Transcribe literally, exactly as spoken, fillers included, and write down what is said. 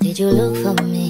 Did you look for me?